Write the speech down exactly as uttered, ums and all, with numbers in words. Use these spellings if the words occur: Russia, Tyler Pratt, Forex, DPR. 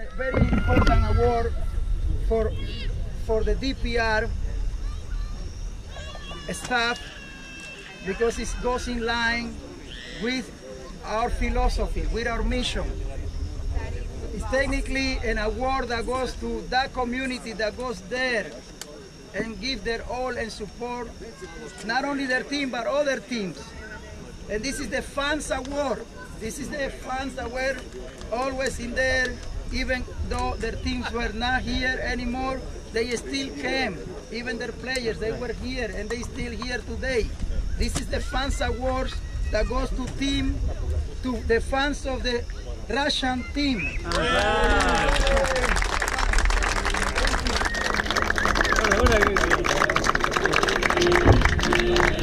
a very important award for for the D P R staff because it goes in line with our philosophy, with our mission. It's technically an award that goes to that community that goes there and give their all and support not only their team but other teams. And this is the fans award. This is the fans that were always in there, even though their teams were not here anymore, they still came. Even their players, they were here and they still here today. This is the fans awards that goes to team, to the fans of the Russian team. Yeah.